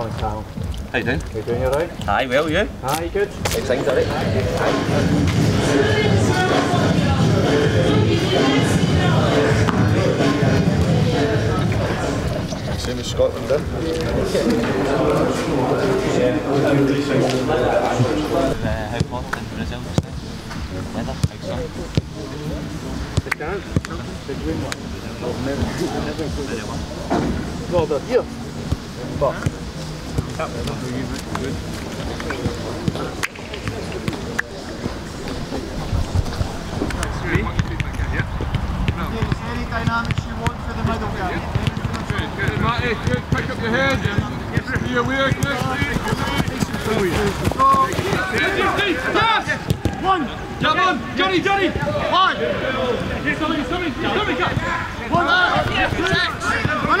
Morning, Carl. How you doing? You doing alright? Aye, well, you? Aye, good. Excited, are you? Same as Scotland then? How hot in Brazil just now? Weather? How sun? The green one. Well done. Here. Fuck. That was not really good. Three. Any dynamics you want for the middle guy. Good, Matty, good, pick up your head. Be aware, good, yes! One! Come on, Johnny, Johnny! One! Here's somebody, somebody, somebody, come! One, One! One! One!